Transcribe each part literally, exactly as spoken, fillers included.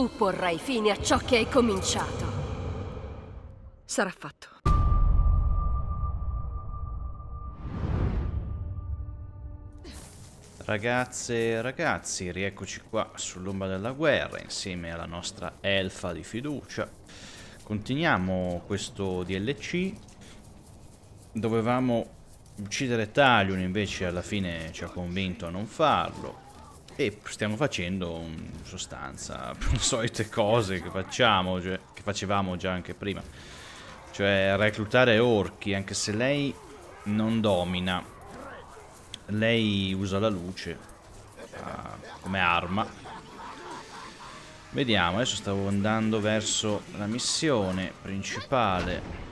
Tu porrai fine a ciò che hai cominciato. Sarà fatto. Ragazze e ragazzi, rieccoci qua sull'ombra della guerra insieme alla nostra elfa di fiducia. Continuiamo questo D L C. Dovevamo uccidere Talion, invece alla fine ci ha convinto a non farlo. E stiamo facendo in sostanza le solite cose che facciamo, cioè, che facevamo già anche prima. Cioè reclutare orchi, anche se lei non domina. Lei usa la luce uh, come arma. Vediamo, adesso stavo andando verso la missione principale.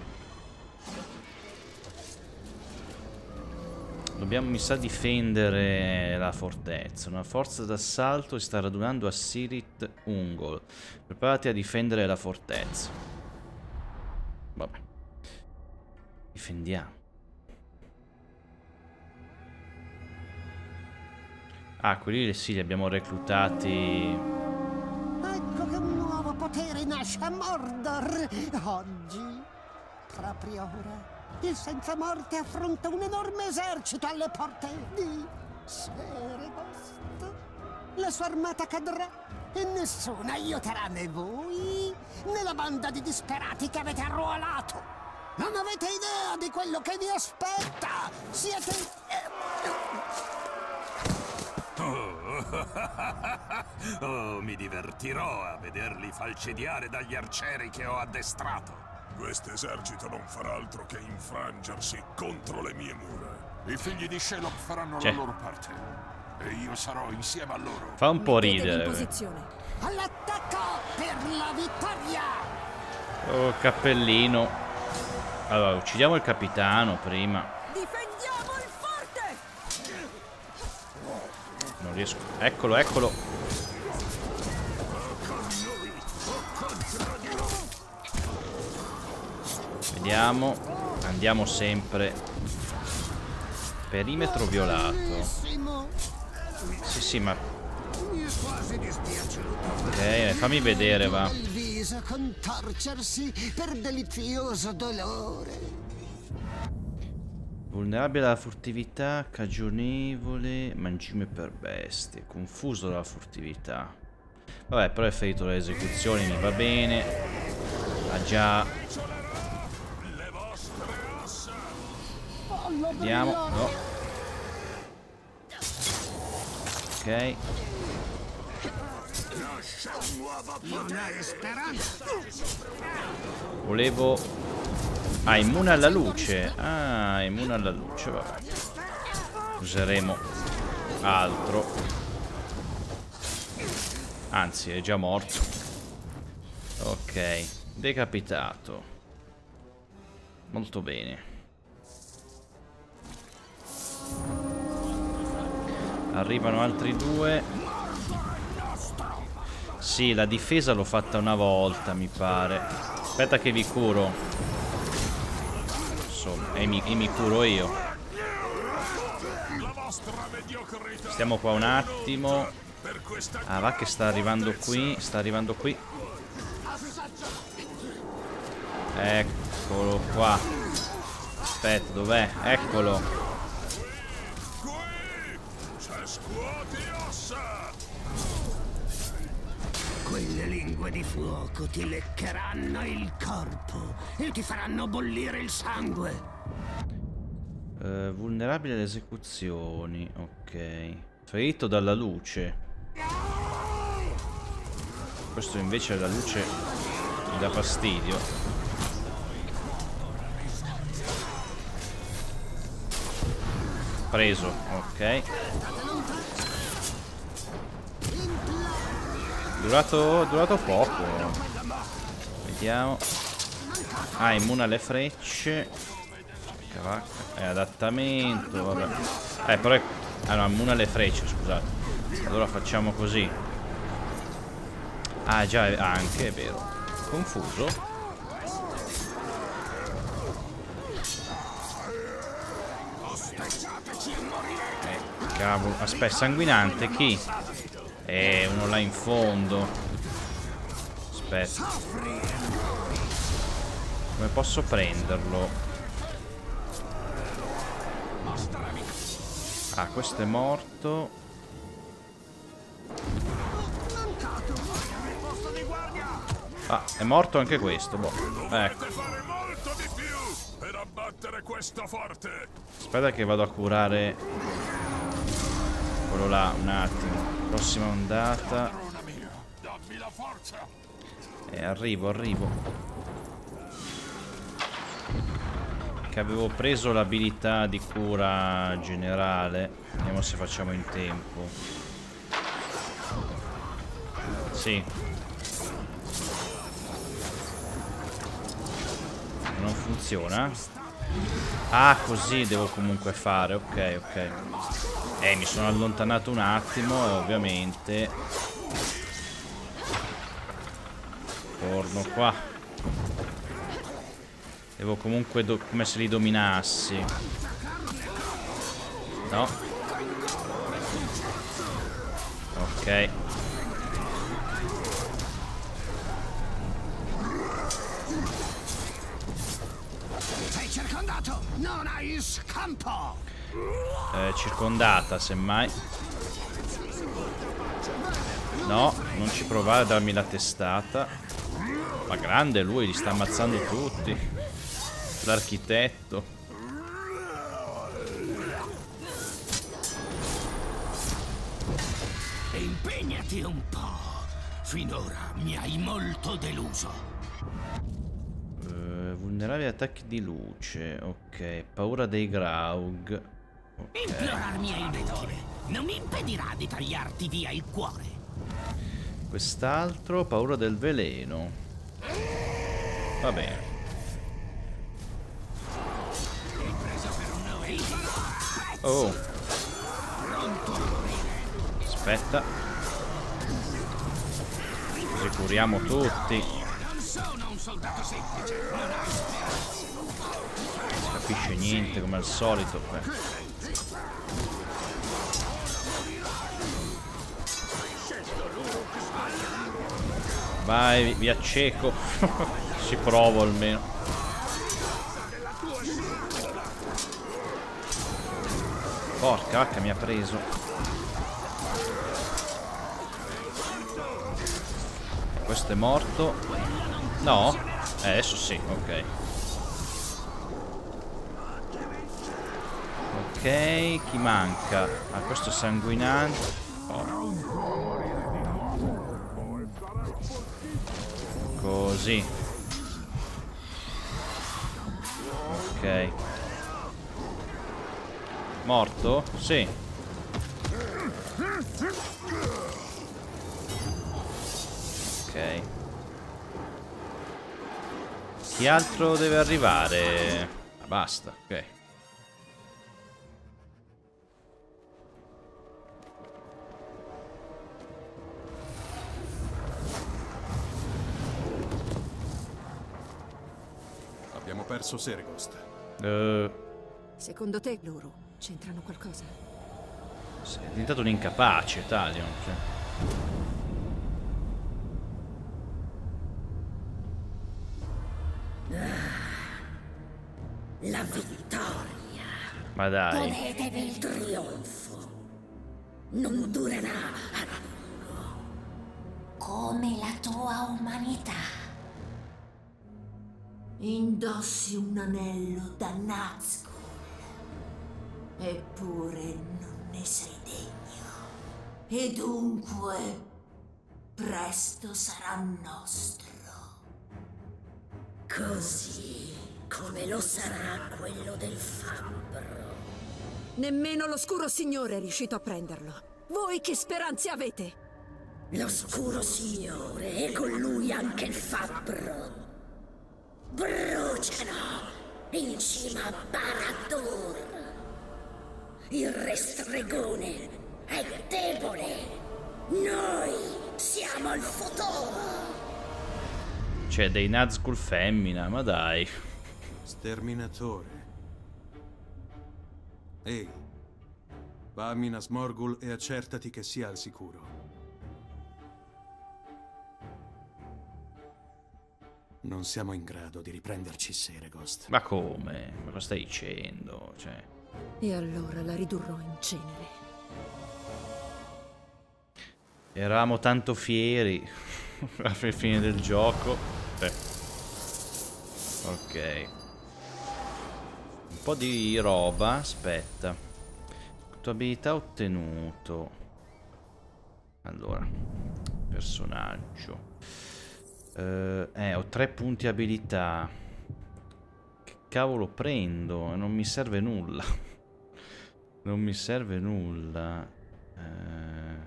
Dobbiamo, mi sa, difendere la fortezza. Una forza d'assalto si sta radunando a Sirith Ungol. Preparati a difendere la fortezza. Vabbè. Difendiamo. Ah, quelli sì, li abbiamo reclutati. Ecco che un nuovo potere nasce a Mordor. Oggi, proprio ora, il senza morte affronta un enorme esercito alle porte di Seregost. La sua armata cadrà e nessuno aiuterà né voi né la banda di disperati che avete arruolato. Non avete idea di quello che vi aspetta. Siete... Oh, mi divertirò a vederli falcidiare dagli arcieri che ho addestrato. Questo esercito non farà altro che infrangersi contro le mie mura. I figli di Shelob faranno la loro parte e io sarò insieme a loro. Fa un po' ridere. All'attacco per la vittoria. Oh, cappellino. Allora, uccidiamo il capitano prima. Riesco. Eccolo, eccolo. Vediamo. Andiamo sempre. Perimetro violato. Sì, sì, ma... Ok, fammi vedere, va. Vulnerabile alla furtività, cagionevole, mangime per bestie, confuso dalla furtività. Vabbè, però è ferito dalle esecuzioni, mi va bene. Ha già... Vediamo, no. Ok. Volevo... Ah, immune alla luce. Ah, immune alla luce, vabbè. Useremo altro. Anzi, è già morto. Ok, decapitato. Molto bene. Arrivano altri due. Sì, la difesa l'ho fatta una volta, mi pare. Aspetta che vi curo. E mi, e mi curo io. Stiamo qua un attimo. Ah, va che sta arrivando qui. Sta arrivando qui. Eccolo qua. Aspetta, dov'è? Eccolo. Quelle lingue di fuoco ti leccheranno il corpo e ti faranno bollire il sangue. Eh, vulnerabile alle esecuzioni, ok. Ferito dalla luce. Questo invece la luce gli dà fastidio. Preso, ok. Durato, durato poco. Vediamo. Ah, immune alle frecce. Cavacca. È adattamento. Vabbè. Eh, però è... Ah, no, immune alle frecce, scusate. Allora facciamo così. Ah, già, è... anche, è vero. Confuso. Eh, cavolo. Aspetta, sanguinante, chi? Eh, uno là in fondo. Aspetta, come posso prenderlo? Ah, questo è morto. Ah, è morto anche questo, boh. Ecco. Aspetta che vado a curare quello là un attimo. Prossima ondata. E eh, arrivo, arrivo. Che avevo preso l'abilità di cura generale. Vediamo se facciamo in tempo. Sì. Non funziona. Ah, così devo comunque fare. Ok, ok. Eh, mi sono allontanato un attimo e ovviamente torno qua. Devo comunque come se li dominassi. No. Ok. Non hai scampo. Eh, circondata, semmai. No, non ci provare a darmi la testata. Ma grande lui, li sta ammazzando tutti. L'architetto. Impegnati un po'. Finora mi hai molto deluso. Vulnerabili attacchi di luce. Ok. Paura dei Graug. Okay. Implorarmi è inutile. Non mi impedirà di tagliarti via il cuore. Quest'altro. Paura del veleno. Va bene. Oh. Aspetta. Così curiamo tutti. Non capisce niente come al solito. Vai, vi acceco. Ci provo almeno. Porca vacca, mi ha preso. Questo è morto. No? Eh, adesso sì, ok. Ok, chi manca? Ah, questo è sanguinante. Oh. Così. Ok. Morto? Sì. Ok. Chi altro deve arrivare? Ah, basta, ok. Abbiamo perso Seregost. Uh. Secondo te loro c'entrano qualcosa? Sei diventato un incapace, Talion. Cioè. La vittoria. Ma dai. Godetevi il trionfo. Non durerà a lungo. Come la tua umanità. Indossi un anello da Nazgûl. Eppure non ne sei degno. E dunque presto sarà nostro. Così come lo sarà quello del fabbro. Nemmeno l'oscuro signore è riuscito a prenderlo. Voi che speranze avete? L'oscuro signore e con lui anche il fabbro. Bruciano in cima a Barad-dûr. Il re stregone è debole. Noi siamo il futuro. C'è dei Nazgûl femmina, ma dai. Sterminatore. Ehi, va a Minas Morgul e accertati che sia al sicuro. Non siamo in grado di riprenderci Seregost. Ma come? Ma lo stai dicendo? Cioè... E allora la ridurrò in cenere. Eravamo tanto fieri alla fine del gioco. Beh. Ok. Un po' di roba. Aspetta. Tua abilità ottenuto. Allora. Personaggio. Uh, eh, ho tre punti abilità. Che cavolo prendo? Non mi serve nulla. Non mi serve nulla. Uh,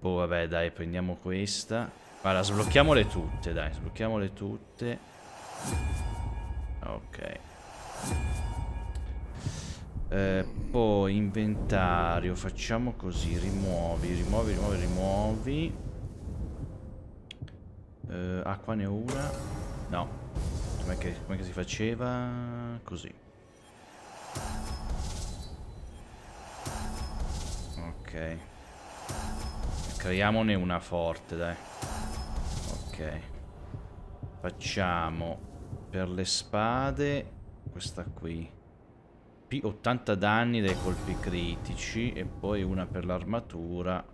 boh, vabbè, dai, prendiamo questa. Guarda, sblocchiamole tutte, dai. Sblocchiamole tutte. Ok. Uh, poi, inventario. Facciamo così. Rimuovi, rimuovi, rimuovi, rimuovi. Uh, ah, qua ne ho una. No. Com'è che, com'è che si faceva? Così. Ok. Creiamone una forte, dai. Ok. Facciamo per le spade questa qui. ottanta danni dai colpi critici. E poi una per l'armatura.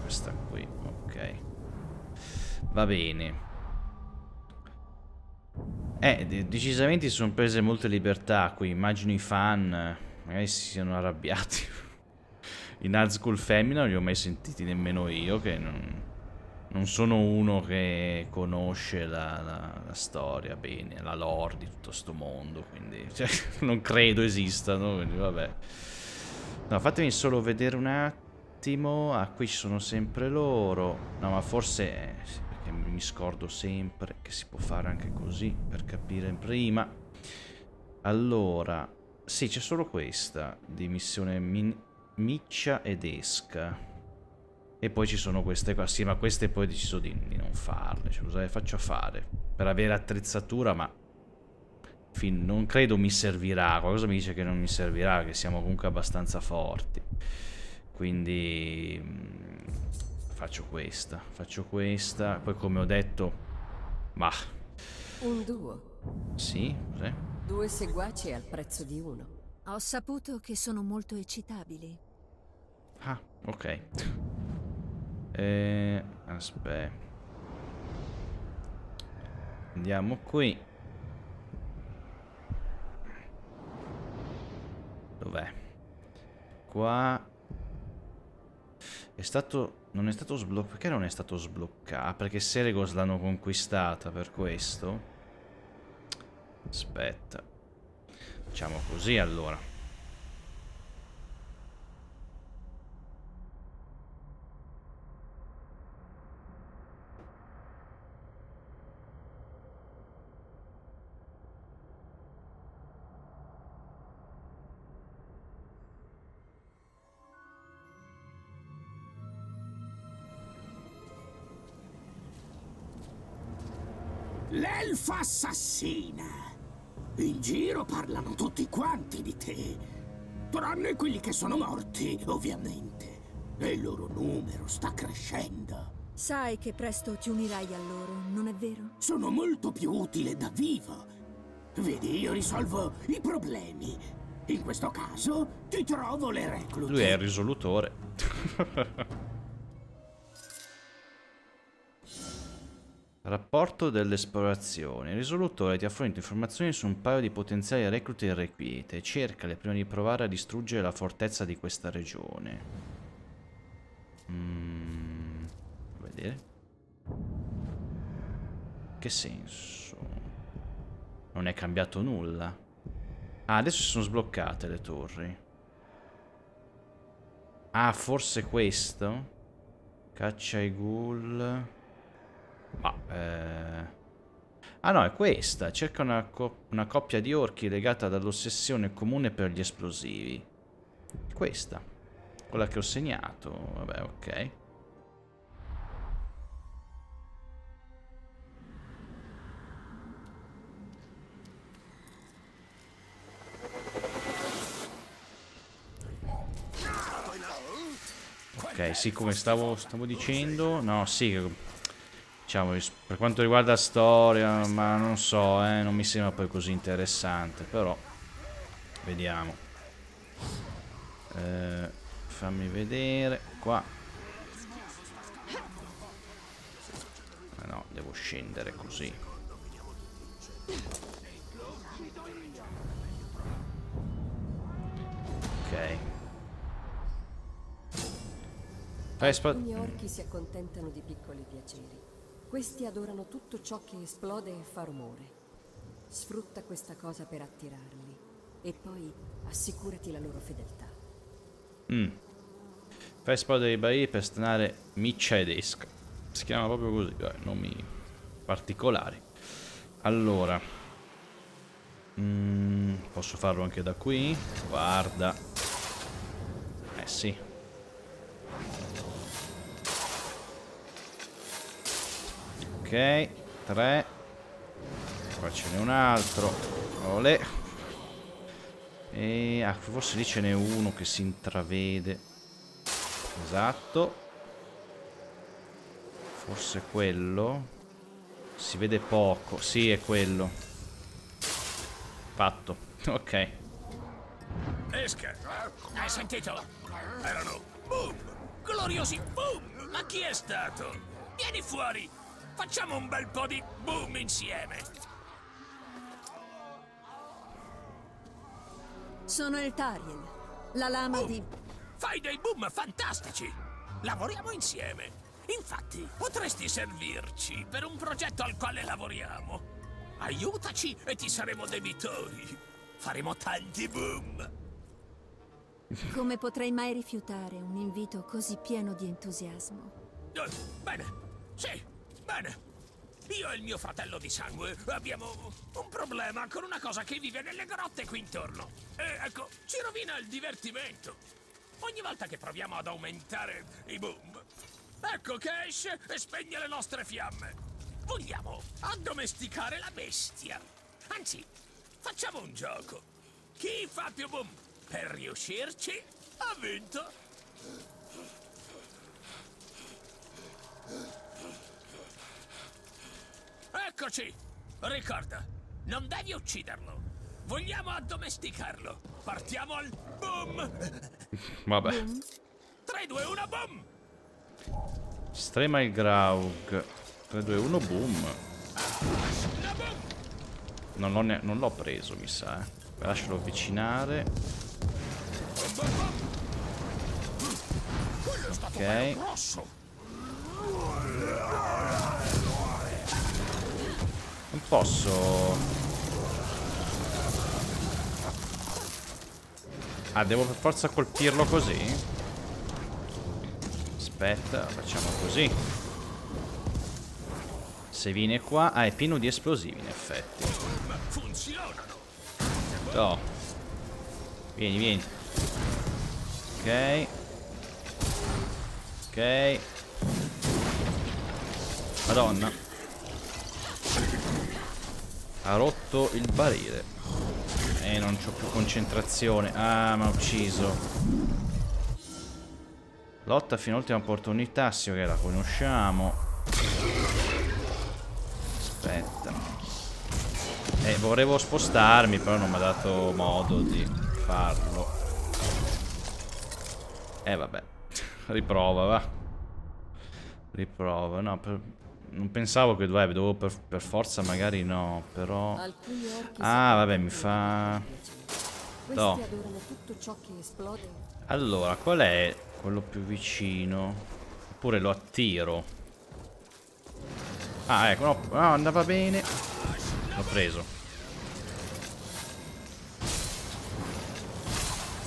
Questa qui. Ok. Va bene. Eh, decisamente si sono prese molte libertà qui. Immagino i fan magari si siano arrabbiati. I Nazgûl femmina non li ho mai sentiti nemmeno io, che non, non sono uno che conosce la, la, la storia bene, la lore di tutto sto mondo, quindi cioè, non credo esistano, quindi vabbè. No, fatemi solo vedere un attimo. Ah, qui ci sono sempre loro. No, ma forse... Eh, che mi scordo sempre che si può fare anche così per capire prima. Allora, sì, c'è solo questa di missione min miccia ed esca, e poi ci sono queste qua. Sì, ma queste poi ho deciso di, di non farle, cioè, cosa le faccio a fare per avere attrezzatura? Ma fin non credo mi servirà. Qualcosa mi dice che non mi servirà, che siamo comunque abbastanza forti, quindi faccio questa, faccio questa, poi come ho detto, ma... Un duo. Sì, cos'è? Due seguaci al prezzo di uno. Ho saputo che sono molto eccitabili. Ah, ok. Eh, aspetta. Andiamo qui. Dov'è? Qua... È stato... Non è stato sbloccato. Perché non è stato sbloccato? Ah, perché Seregost l'hanno conquistata, per questo. Aspetta. Facciamo così allora. L'elfa assassina! In giro parlano tutti quanti di te, tranne quelli che sono morti, ovviamente. E il loro numero sta crescendo. Sai che presto ti unirai a loro, non è vero? Sono molto più utile da vivo. Vedi, io risolvo i problemi. In questo caso ti trovo le reclute. Lui è il risolutore. Rapporto dell'esplorazione. Il risolutore ti ha fornito informazioni su un paio di potenziali reclute irrequiete. Cercale prima di provare a distruggere la fortezza di questa regione. Mm, a vedere. Che senso? Non è cambiato nulla. Ah, adesso si sono sbloccate le torri. Ah, forse questo? Caccia i ghoul... Ma, eh... Ah no, è questa. Cerca una, co una coppia di orchi legata dall'ossessione comune per gli esplosivi. Questa. Quella che ho segnato. Vabbè, ok. Ok, sì, come stavo, stavo dicendo. No, sì... Diciamo, per quanto riguarda la storia, ma non so, eh, non mi sembra poi così interessante, però vediamo. Eh, fammi vedere qua. Ah, no, devo scendere così. Ok. Gli orchi si accontentano di piccoli piaceri. Questi adorano tutto ciò che esplode e fa rumore. Sfrutta questa cosa per attirarli e poi assicurati la loro fedeltà. Mm. Fai esplodere dei barili per stanare miccia ed esca. Si chiama proprio così, eh, nomi particolari. Allora, mm, posso farlo anche da qui? Guarda. Eh sì. Ok, tre. Qua ce n'è un altro. Olè. E ah, forse lì ce n'è uno che si intravede. Esatto. Forse quello. Si vede poco. Sì, è quello. Fatto. Ok. Esca. Hai sentito? Erano boom! Gloriosi boom! Ma chi è stato? Vieni fuori! Facciamo un bel po' di boom insieme. Sono Eltariel, la lama boom. di... Fai dei boom fantastici! Lavoriamo insieme. Infatti, potresti servirci per un progetto al quale lavoriamo. Aiutaci e ti saremo debitori. Faremo tanti boom. Come potrei mai rifiutare un invito così pieno di entusiasmo? Eh, bene, sì. Bene, io e il mio fratello di sangue abbiamo un problema con una cosa che vive nelle grotte qui intorno. E ecco, ci rovina il divertimento. Ogni volta che proviamo ad aumentare i boom, ecco che esce e spegne le nostre fiamme. Vogliamo addomesticare la bestia. Anzi, facciamo un gioco. Chi fa più boom per riuscirci ha vinto. Eccoci! Ricorda, non devi ucciderlo. Vogliamo addomesticarlo. Partiamo al boom! Vabbè. tre, due, uno, boom! Strema il Graug. tre, due, uno, boom. Non l'ho preso, mi sa. Eh. Lascialo avvicinare. Ok. Non posso. Ah, devo per forza colpirlo così? Aspetta, facciamo così. Se viene qua. Ah, è pieno di esplosivi in effetti. No. Vieni, vieni. Ok. Ok. Madonna. Ha rotto il barile. E eh, non c'ho più concentrazione. Ah, mi ha ucciso. Lotta fino all'ultima opportunità. Sì, ok, la conosciamo. Aspetta. Eh, vorrevo spostarmi, però non mi ha dato modo di farlo. Eh, vabbè. Riprova, va. Riprova. No, per... non pensavo che doveva, dovevo per, per forza, magari no, però... Ah, vabbè, mi fa... No. Allora, qual è quello più vicino? Oppure lo attiro? Ah, ecco, no, no, andava bene. L'ho preso.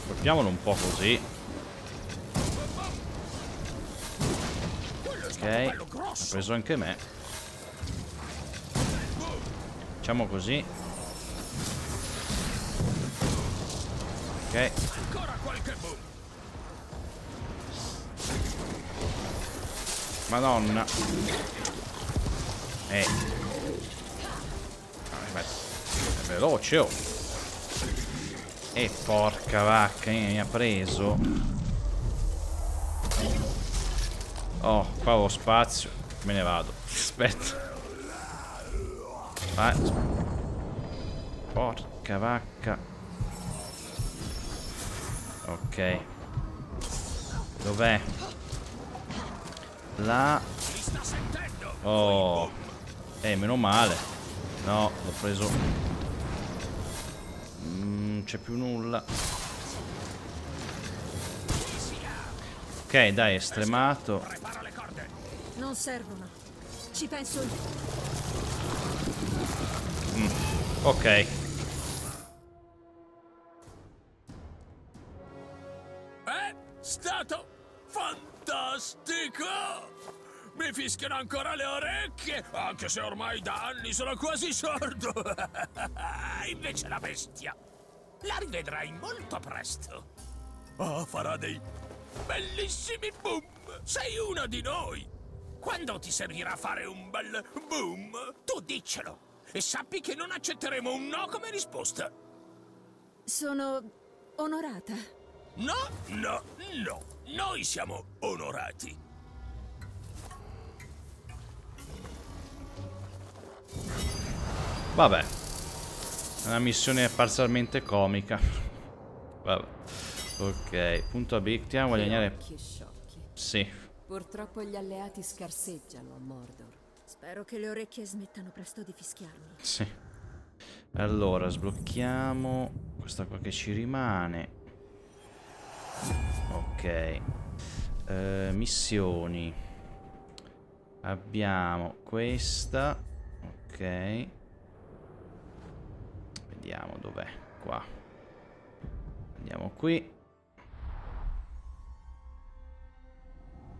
Colpiamolo un po' così. Ok. Ha preso anche me. Facciamo così. Ok. Madonna. Eh. È veloce, oh. E porca vacca, eh, mi ha preso. Oh, qua ho spazio. Me ne vado. aspetta. Vai. Porca vacca. Ok. Dov'è? Là. Oh. Eh, meno male. No, l'ho preso. Non c'è più nulla. Ok, dai, estremato. Non servono. Ci penso io. Mm. Ok. È stato fantastico. Mi fischiano ancora le orecchie, anche se ormai da anni sono quasi sordo. Invece la bestia la rivedrai molto presto. Oh, farà dei bellissimi boom. Sei una di noi. Quando ti servirà fare un bel boom, tu diccelo. E sappi che non accetteremo un no come risposta. Sono onorata. No, no, no. Noi siamo onorati. Vabbè. È una missione parzialmente comica. Vabbè. Ok. Punto obiettivo. Guadagnare... Sì. Purtroppo gli alleati scarseggiano a Mordor. Spero che le orecchie smettano presto di fischiarmi. Sì. Allora, sblocchiamo questa qua che ci rimane. Ok. Eh, missioni. Abbiamo questa. Ok. Vediamo dov'è. Qua. Andiamo qui.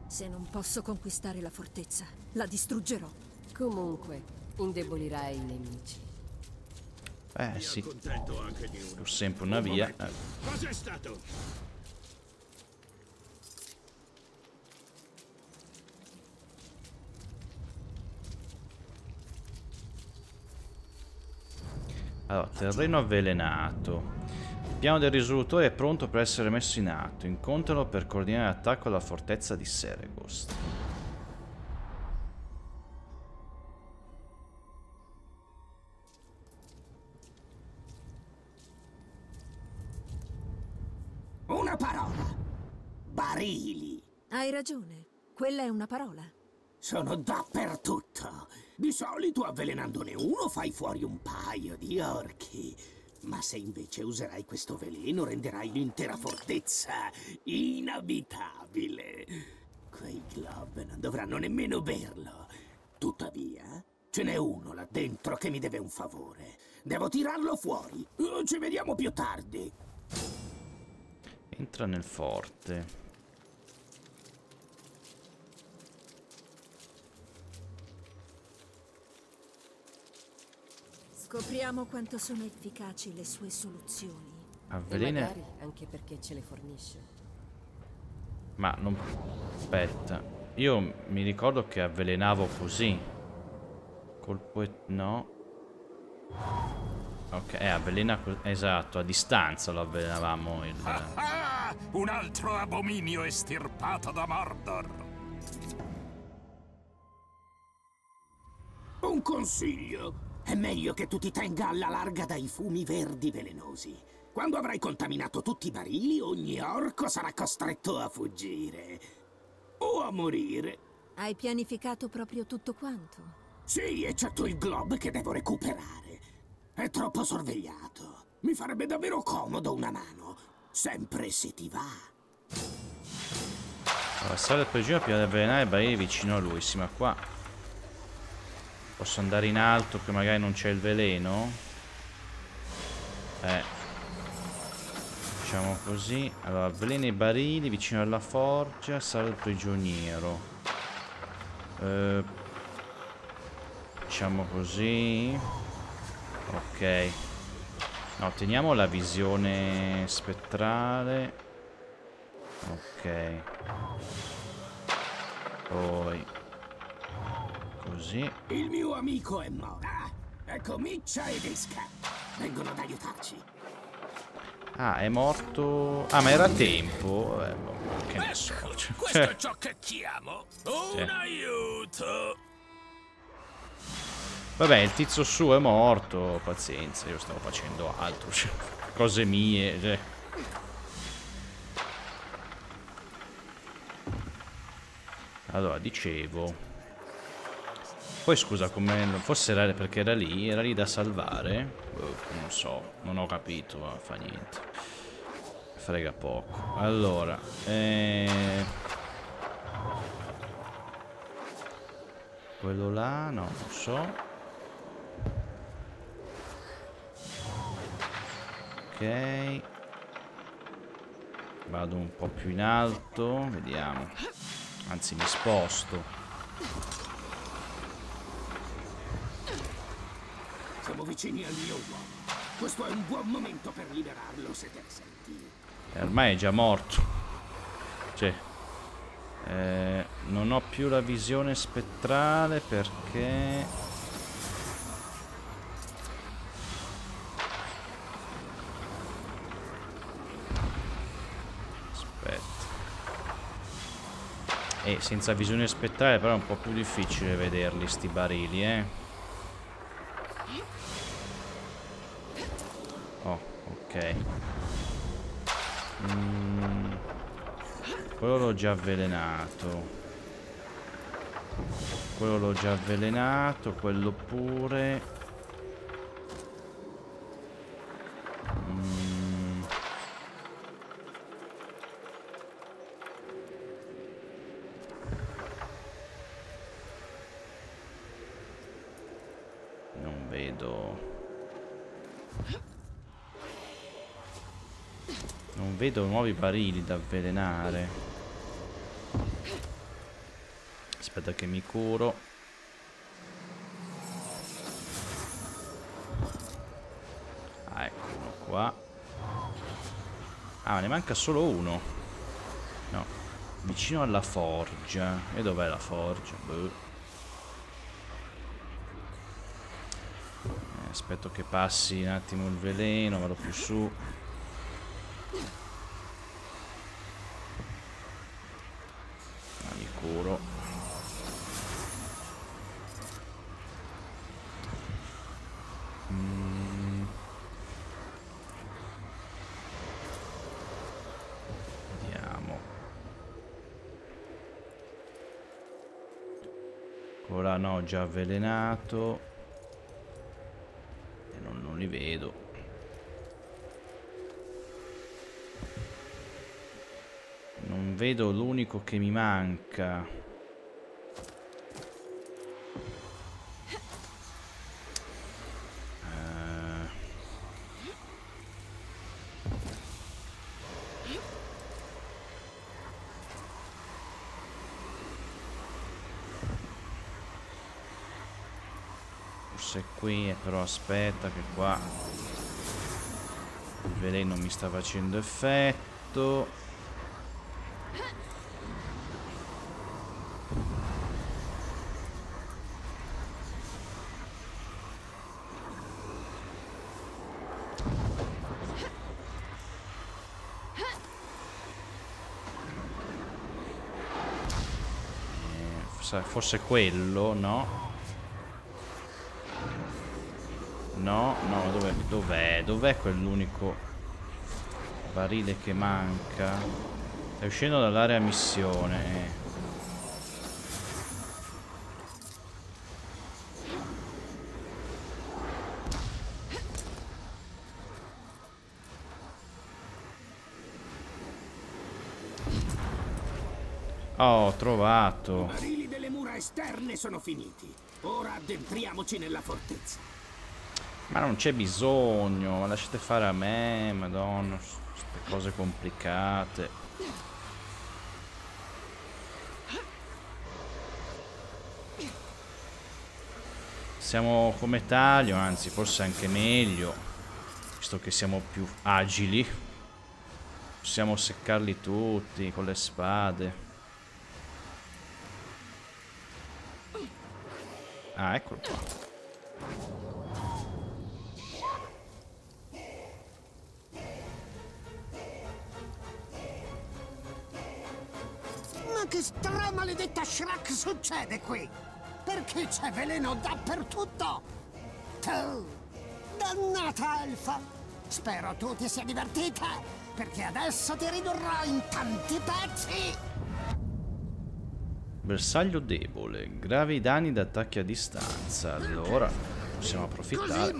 Se non posso conquistare la fortezza, la distruggerò. Comunque, indebolirai i nemici. Eh sì, ho sempre una via. Cos'è stato? Allora, terreno avvelenato. Il piano del risolutore è pronto per essere messo in atto. Incontralo per coordinare l'attacco alla fortezza di Seregost. Una parola. Barili. Hai ragione. Quella è una parola. Sono dappertutto. Di solito avvelenandone uno fai fuori un paio di orchi. Ma se invece userai questo veleno, renderai l'intera fortezza inabitabile. Quei glob non dovranno nemmeno berlo. Tuttavia, ce n'è uno là dentro che mi deve un favore. Devo tirarlo fuori. Ci vediamo più tardi. Entra nel forte. Scopriamo quanto sono efficaci le sue soluzioni. Avvelena. E magari anche perché ce le fornisce. Ma non... Aspetta. Io mi ricordo che avvelenavo così. Colpo e... no. Ok, avvelena... esatto, a distanza lo avvelenavamo il... Ah ah! Un altro abominio estirpato da Mordor. Un consiglio. È meglio che tu ti tenga alla larga dai fumi verdi velenosi. Quando avrai contaminato tutti i barili, ogni orco sarà costretto a fuggire. O a morire. Hai pianificato proprio tutto quanto? Sì, eccetto il glob che devo recuperare. È troppo sorvegliato. Mi farebbe davvero comodo una mano. Sempre se ti va. Passare il pregino prima di avvelenare i barili vicino a lui. Sì, ma qua... posso andare in alto che magari non c'è il veleno? Eh. Facciamo così. Allora, avvelena i barili vicino alla forgia. Salva il prigioniero. Eh, facciamo così. Ok. No, teniamo la visione spettrale. Ok. Poi... così. Il mio amico è morto. Ecco Miccia ed Esca. Vengono ad aiutarci. Ah, è morto. Ah, ma era tempo. Eh, boh, che ecco, questo è ciò che chiamo un sì. aiuto. Vabbè, il tizio suo è morto. Pazienza, io stavo facendo altro. Cioè, cose mie. Cioè. Allora, dicevo. Poi scusa, come forse era perché era lì, era lì da salvare. Oh, non so, non ho capito, ma fa niente. Frega poco. Allora, eh... quello là, no, non so. Ok. Vado un po' più in alto, vediamo. Anzi, mi sposto. Siamo vicini al mio uomo. Questo è un buon momento per liberarlo, se te ne senti. E ormai è già morto. Cioè... Eh, non ho più la visione spettrale perché aspetta. E senza visione spettrale però è un po' più difficile vederli sti barili, eh. Oh, ok. mm. Quello l'ho già avvelenato. Quello l'ho già avvelenato. Quello pure. mm. Non vedo. Non vedo nuovi barili da avvelenare. Aspetta che mi curo. Ah, ecco uno qua. Ah, ne manca solo uno. No. Vicino alla forgia. E dov'è la forgia? Boh. Eh, aspetto che passi un attimo il veleno. Vado più su. Ah, mi curo. Ora no, già avvelenato. E non, non li vedo. Non vedo l'unico che mi manca. Qui, però aspetta che qua il veleno mi sta facendo effetto. Eh, forse quello, no? No, no, dov'è? Dov'è? Dov'è quell'unico barile che manca? Stai uscendo dall'area missione. Oh, ho trovato. I barili delle mura esterne sono finiti. Ora addentriamoci nella fortezza. Ma non c'è bisogno, ma lasciate fare a me, madonna, queste cose complicate. Siamo come Talion, anzi forse anche meglio, visto che siamo più agili. Possiamo seccarli tutti con le spade. Ah, eccolo qua. Che stramaledetta Shrek succede qui? Per Perché c'è veleno dappertutto? Tu, dannata elfa! Spero tu ti sia divertita, perché adesso ti ridurrò in tanti pezzi! Bersaglio debole, gravi danni da attacchi a distanza. Allora, possiamo approfittare.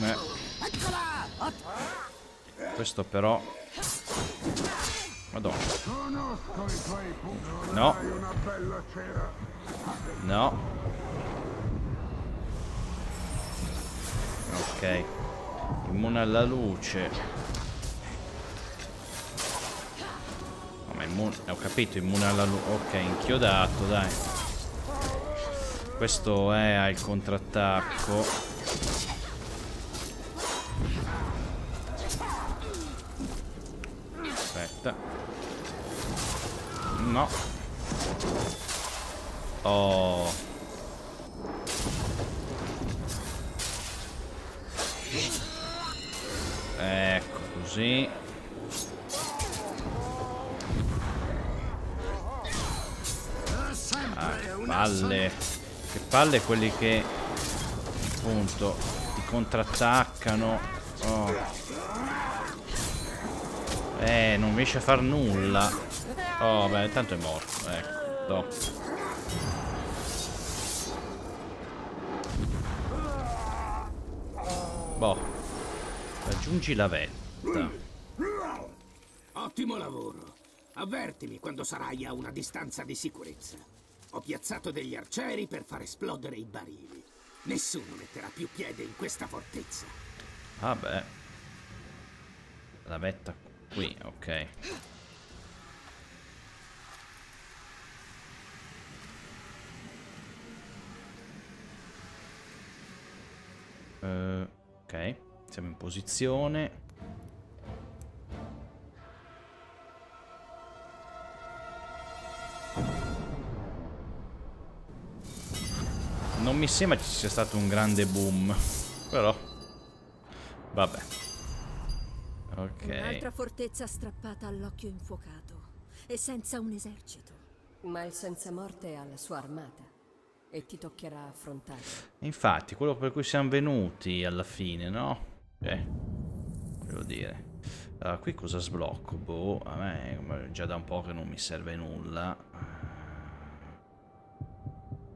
Eh. Questo però... Madonna. No. No. Ok. Immune alla luce. No, ma immune... Ho capito, immune alla luce. Ok, inchiodato, dai. Questo è al contrattacco. No. Oh. Ecco, così. Ah, che palle. Che palle quelli che appunto ti contrattaccano. Oh. Eh, non riesci a far nulla. Oh, beh, intanto è morto, ecco, dopo. Boh. Raggiungi la vetta. Ottimo lavoro. Avvertimi quando sarai a una distanza di sicurezza. Ho piazzato degli arcieri per far esplodere i barili. Nessuno metterà più piede in questa fortezza. Ah, beh. La vetta qui, ok. Uh, ok, siamo in posizione. Non mi sembra ci sia stato un grande boom, però vabbè. Ok. Un'altra fortezza strappata all'occhio infuocato e senza un esercito. Ma il senza morte ha la sua armata. E ti toccherà affrontare. Infatti, quello per cui siamo venuti alla fine, no? Eh, volevo dire. Allora, qui cosa sblocco? Boh, a me già da un po' che non mi serve nulla.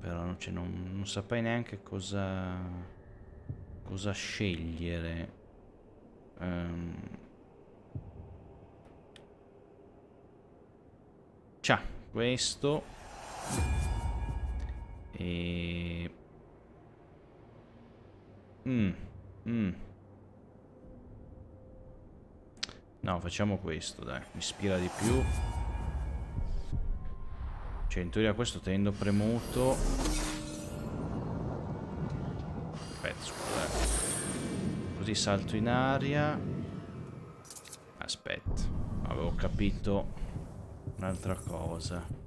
Però non, cioè, non, non saprei neanche cosa... cosa scegliere. Um... Ciao, questo... E... Mm, mm. No, facciamo questo, dai. Mi ispira di più. Cioè, in teoria questo tenendo premuto. Aspetta, scusa, eh. Così salto in aria. Aspetta, avevo capito un'altra cosa.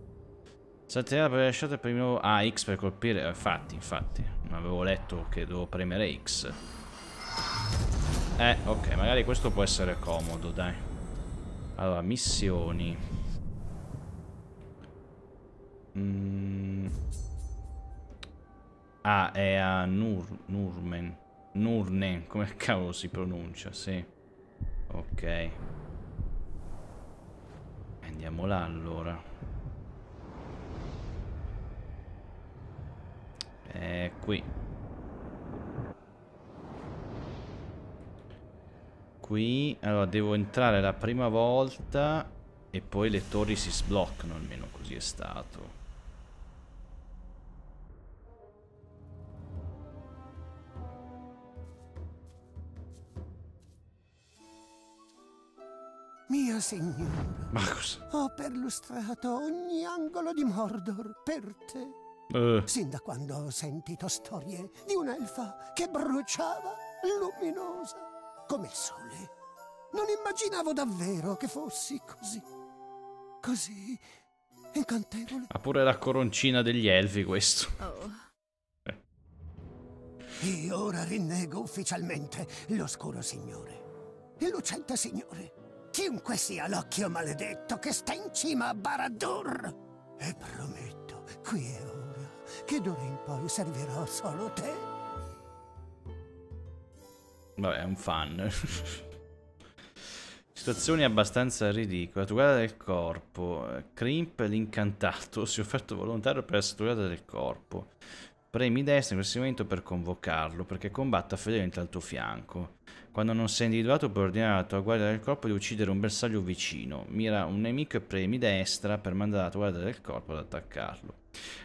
Salterà per lasciare per il nuovo... Ah, X per colpire... Infatti, infatti. Non avevo letto che devo premere X. Eh, ok. Magari questo può essere comodo, dai. Allora, missioni. Mm. Ah, è a Núr... Núrnen. Núrnen. Come cavolo si pronuncia, sì. Ok. Andiamo là, allora. È qui. Qui. Allora devo entrare la prima volta e poi le torri si sbloccano, almeno così è stato. Mio signore, Marcus. Ho perlustrato ogni angolo di Mordor per te. Uh. Sin da quando ho sentito storie di un'elfa che bruciava luminosa come il sole, non immaginavo davvero che fossi così, così incantevole. Ha pure la coroncina degli elfi questo. Oh. Eh. E ora rinnego ufficialmente l'oscuro signore, il lucente signore, chiunque sia l'occhio maledetto che sta in cima a Barad-dûr. E prometto, qui e ora, che d'ora in poi servirò solo te. Vabbè, è un fan. Situazione abbastanza ridicola. Tatuata del corpo. Crimp l'incantato si è offerto volontario per la tatuata del corpo. Premi destra in questo momento per convocarlo, perché combatta fedelmente al tuo fianco. Quando non sei individuato puoi ordinare alla tua guardia del corpo di uccidere un bersaglio vicino. Mira un nemico e premi destra per mandare la tua guardia del corpo ad attaccarlo.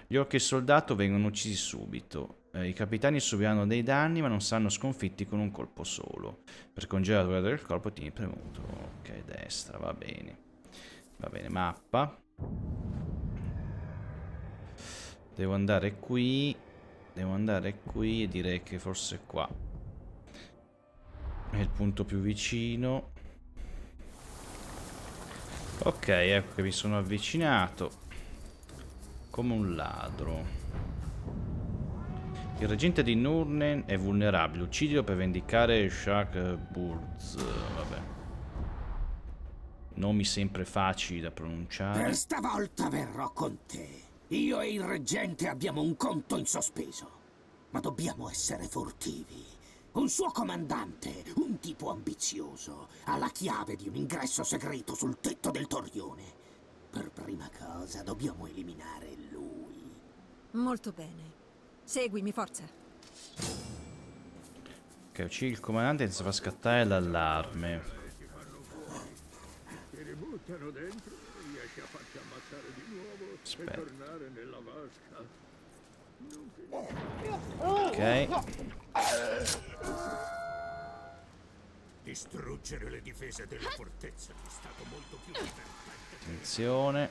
Gli orchi e il soldato vengono uccisi subito. Eh, I capitani subiranno dei danni ma non saranno sconfitti con un colpo solo. Per congelare la tua guardia del corpo tieni premuto. Ok, destra, va bene. Va bene, mappa. Devo andare qui... Devo andare qui e direi che forse qua è il punto più vicino. Ok, ecco che mi sono avvicinato come un ladro. Il reggente di Núrnen è vulnerabile. Uccidilo per vendicare Shakburz. Vabbè. Nomi sempre facili da pronunciare. Per stavolta verrò con te. Io e il reggente abbiamo un conto in sospeso, ma dobbiamo essere furtivi. Un suo comandante, un tipo ambizioso, ha la chiave di un ingresso segreto sul tetto del torrione. Per prima cosa dobbiamo eliminare lui. Molto bene. Seguimi, forza. Ok, uccidi il comandante e si fa scattare l'allarme. Te ne buttano dentro? A farci ammazzare di nuovo. Aspetta. E tornare nella vasca. Ok. Distruggere le difese della fortezza è stato molto più divertente. Attenzione.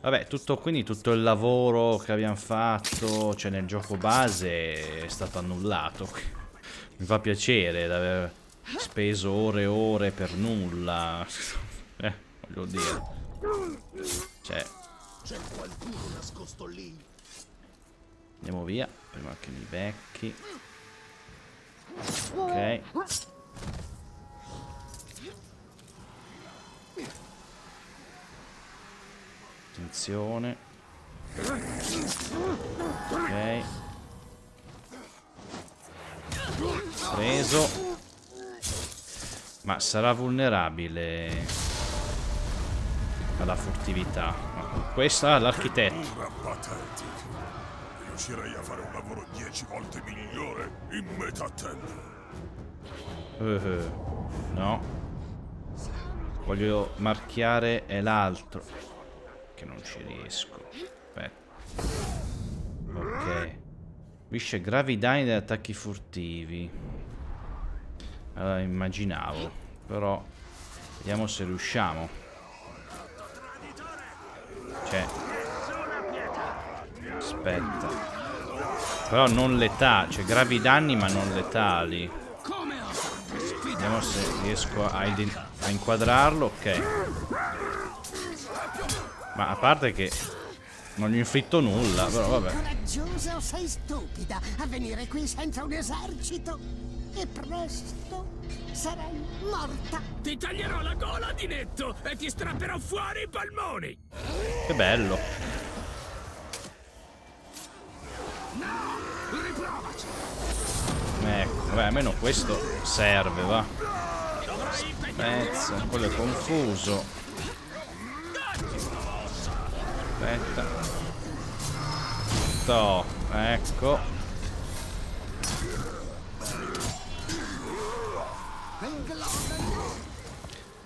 Vabbè, tutto, quindi tutto il lavoro che abbiamo fatto, cioè nel gioco base, è stato annullato. Mi fa piacere di aver speso ore e ore per nulla. Eh. Voglio dire, c'è c'è qualcuno nascosto lì. Andiamo via prima che mi becchi. Ok. Attenzione. Ok. Preso. Ma sarà vulnerabile alla furtività. Questa è l'architetto. Riuscirei a fare un lavoro dieci volte migliore in metà tempo. Uh, uh, no. Voglio marchiare è l'altro. Che non ci riesco. Aspetta. Ok. Visce gravi danni dagli attacchi furtivi. Allora immaginavo. Però vediamo se riusciamo. Cioè, aspetta. Però non letali, cioè gravi danni ma non letali. Vediamo se riesco a, a inquadrarlo. Ok. Ma a parte che non gli ho inflitto nulla, però vabbè. Coraggiosa, sei stupida a venire qui senza un esercito. E presto sarai morta. Ti taglierò la gola di netto e ti strapperò fuori i palmoni. Che bello. No, riprovaci. Ecco, vabbè, almeno questo serve, va. Pezzo, quello è confuso. Aspetta. Sto, ecco.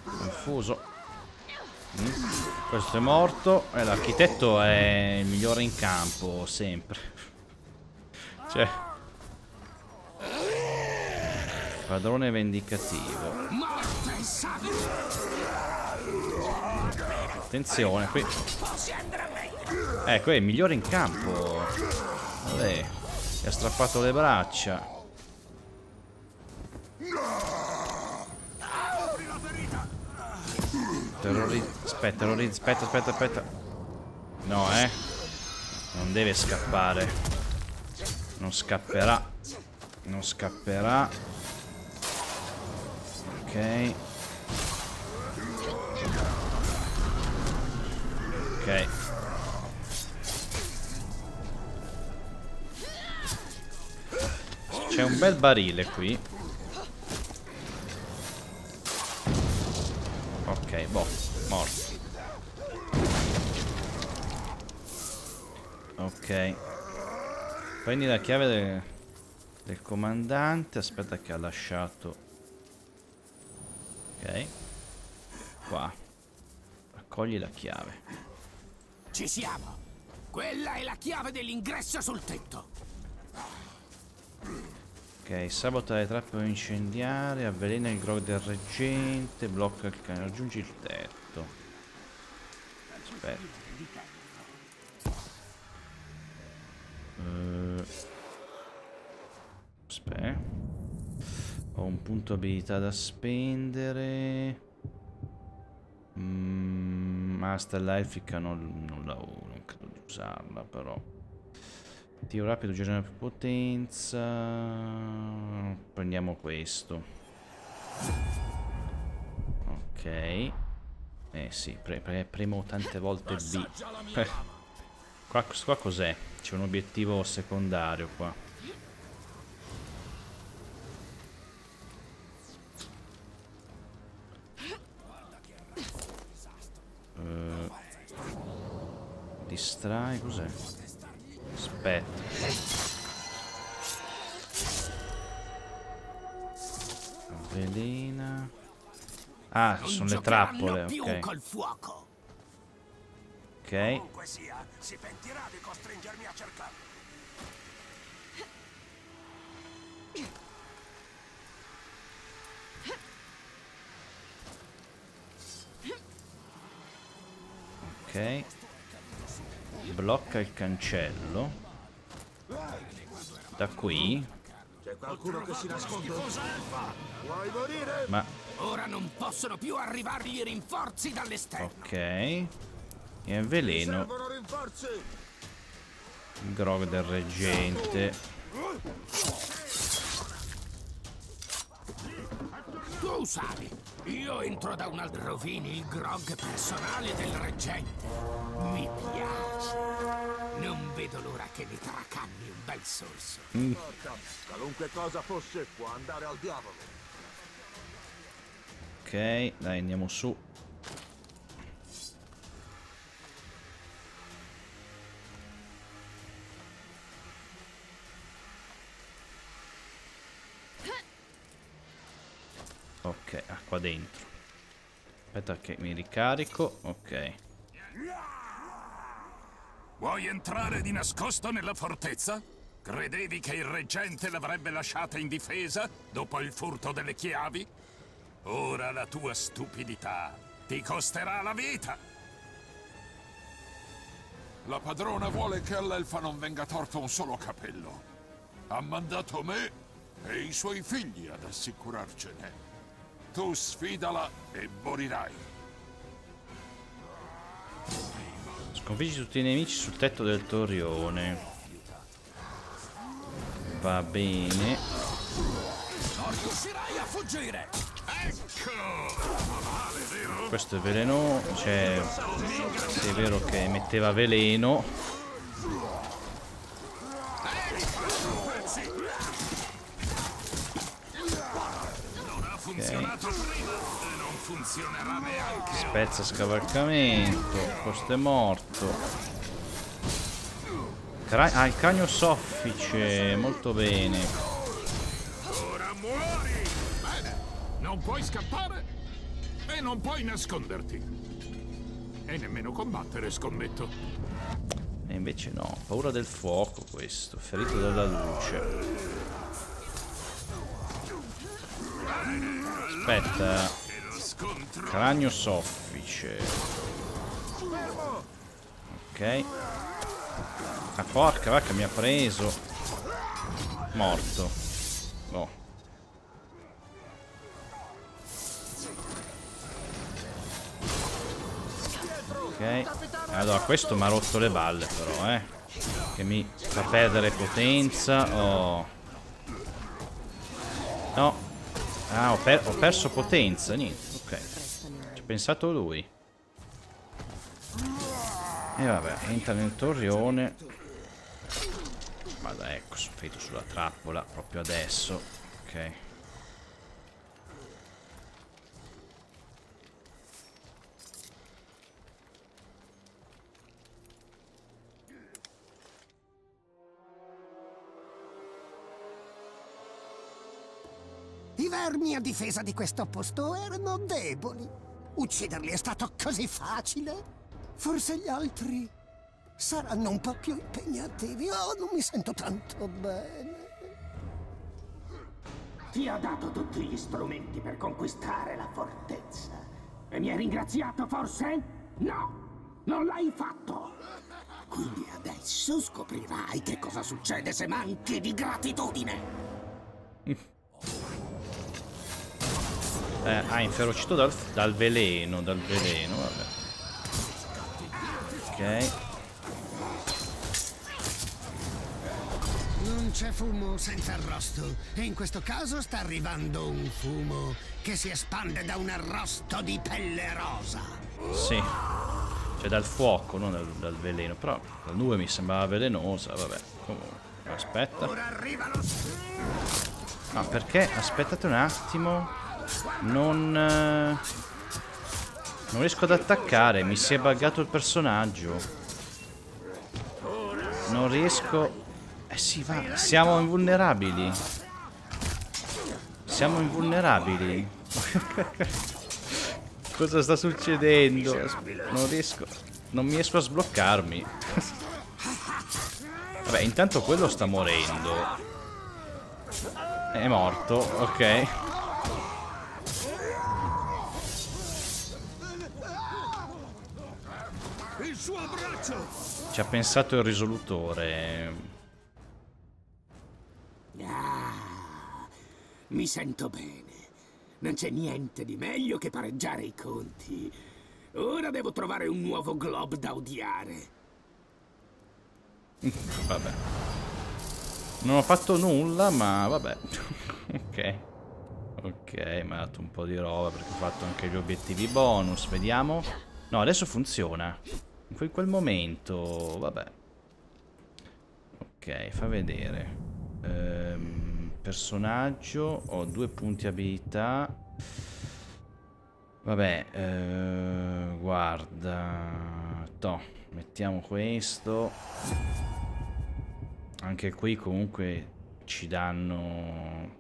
Confuso. Mm. Questo è morto. E eh, l'architetto è il migliore in campo, sempre. Cioè, padrone vendicativo. Attenzione, qui. Ecco, eh, è il migliore in campo. Vabbè, gli ha strappato le braccia. Terrorizza. Aspetta, terrorizza. Aspetta, aspetta, aspetta. No, eh. Non deve scappare. Non scapperà. Non scapperà. Ok. Ok. C'è un bel barile qui. Ok, boh, morto. Ok. Prendi la chiave del, del comandante. Aspetta che ha lasciato. Ok. Qua. Raccogli la chiave. Ci siamo. Quella è la chiave dell'ingresso sul tetto. Ok, sabota le trappole incendiarie, avvelena il grog del reggente, blocca il cane, raggiungi il tetto. Aspetta. Uh, aspetta. Ho un punto abilità da spendere. Mm, ah, stella elfica non, non la ho, non credo di usarla però. Tiro rapido, genera più potenza. Prendiamo questo. Ok. Eh sì, pre pre premo tante volte B. Qua, qua cos'è? C'è un obiettivo secondario qua. Uh, distrai, cos'è? Aspetta. Avvelena. Ah, ci sono le trappole, ok. Ok. Si pentirà di costringermi a cercarlo. Ok. Blocca il cancello. Da qui. C'è qualcuno che si nasconde. Vuoi morire? Ma ora non possono più arrivargli rinforzi dall'esterno. Ok. E veleno. Il grog del reggente. Tu sai, io entro da un altro rovini il grog personale del reggente. Mi piace. Non vedo l'ora che mi tracanni un bel sorso. Mm. Qualunque cosa fosse può andare al diavolo. Ok, dai, andiamo su. Ok, ah, qua dentro. Aspetta che mi ricarico. Ok. Vuoi entrare di nascosto nella fortezza? Credevi che il reggente l'avrebbe lasciata indifesa dopo il furto delle chiavi? Ora la tua stupidità ti costerà la vita. La padrona vuole che all'elfa non venga torto un solo capello. Ha mandato me e i suoi figli ad assicurarcene. Tu sfidala e morirai. Sconfiggi tutti i nemici sul tetto del torrione. Va bene. Non riuscirai a fuggire. Ecco. Questo è veleno. Cioè, se è vero che metteva veleno. Okay. Spezza scavalcamento. Questo è morto. Cra ah, il cranio soffice. Molto bene. Ora muori. Bene. Non puoi scappare e non puoi nasconderti. E nemmeno combattere, scommetto. E invece no. Paura del fuoco questo. Ferito dalla luce. Aspetta. Cranio soffice. Ok. Ah, porca vacca, mi ha preso. Morto. Oh. Ok. Allora, questo mi ha rotto le balle però, eh. Che mi fa perdere potenza. Oh. No. Ah, ho, per ho perso potenza, niente, ok. Ci ha pensato lui. E vabbè, entra nel torrione. Vada, ecco, sono finito sulla trappola proprio adesso. Ok. I vermi a difesa di questo posto erano deboli. Ucciderli è stato così facile. Forse gli altri saranno un po' più impegnativi. Oh, non mi sento tanto bene. Ti ho dato tutti gli strumenti per conquistare la fortezza. E mi hai ringraziato, forse? No! Non l'hai fatto! Quindi adesso scoprirai che cosa succede se manchi di gratitudine! Eh, ah, inferocito dal, dal veleno, dal veleno, vabbè. Ok. Non c'è fumo senza arrosto, e in questo caso sta arrivando un fumo che si espande da un arrosto di pelle rosa. Sì, cioè dal fuoco, non dal, dal veleno, però la nube mi sembrava velenosa, vabbè, comunque, aspetta. Ma perché? Aspettate un attimo. Non, eh, non riesco ad attaccare. Mi si è buggato il personaggio. Non riesco. Eh sì, va. Siamo invulnerabili. Siamo invulnerabili. Cosa sta succedendo? Non riesco. Non mi riesco a sbloccarmi. Vabbè, intanto quello sta morendo. È morto. Ok. Ci ha pensato il risolutore. Ah, mi sento bene. Non c'è niente di meglio che pareggiare i conti. Ora devo trovare un nuovo glob da odiare. Vabbè. Non ho fatto nulla, ma vabbè. Ok. Ok, mi ha dato un po' di roba perché ho fatto anche gli obiettivi bonus. Vediamo. No, adesso funziona. In quel momento, vabbè. Ok, fa vedere. Ehm, personaggio, ho due punti abilità. Vabbè, eh, guarda. Toh, mettiamo questo. Anche qui comunque ci danno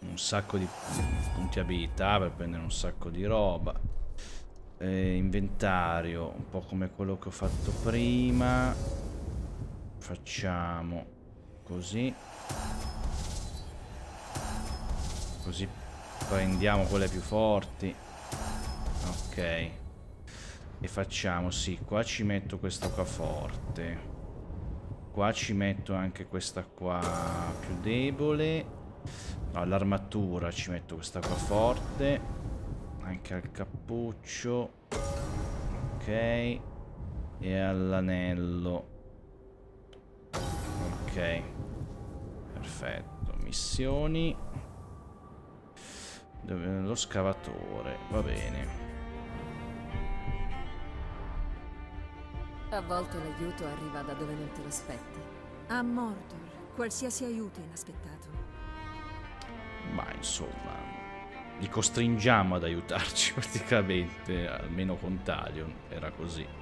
un sacco di punti abilità per prendere un sacco di roba. Eh, inventario, un po' come quello che ho fatto prima. Facciamo così. Così prendiamo quelle più forti. Ok. E facciamo, sì, qua ci metto questo qua forte. Qua ci metto anche questa qua più debole. No, l'armatura ci metto questa qua forte. Anche al cappuccio. Ok. E all'anello. Ok. Perfetto. Missioni. Dove, lo scavatore. Va bene. A volte l'aiuto arriva da dove non te l'aspetti. A Mordor qualsiasi aiuto è inaspettato. Ma insomma, li costringiamo ad aiutarci praticamente, almeno con Talion era così.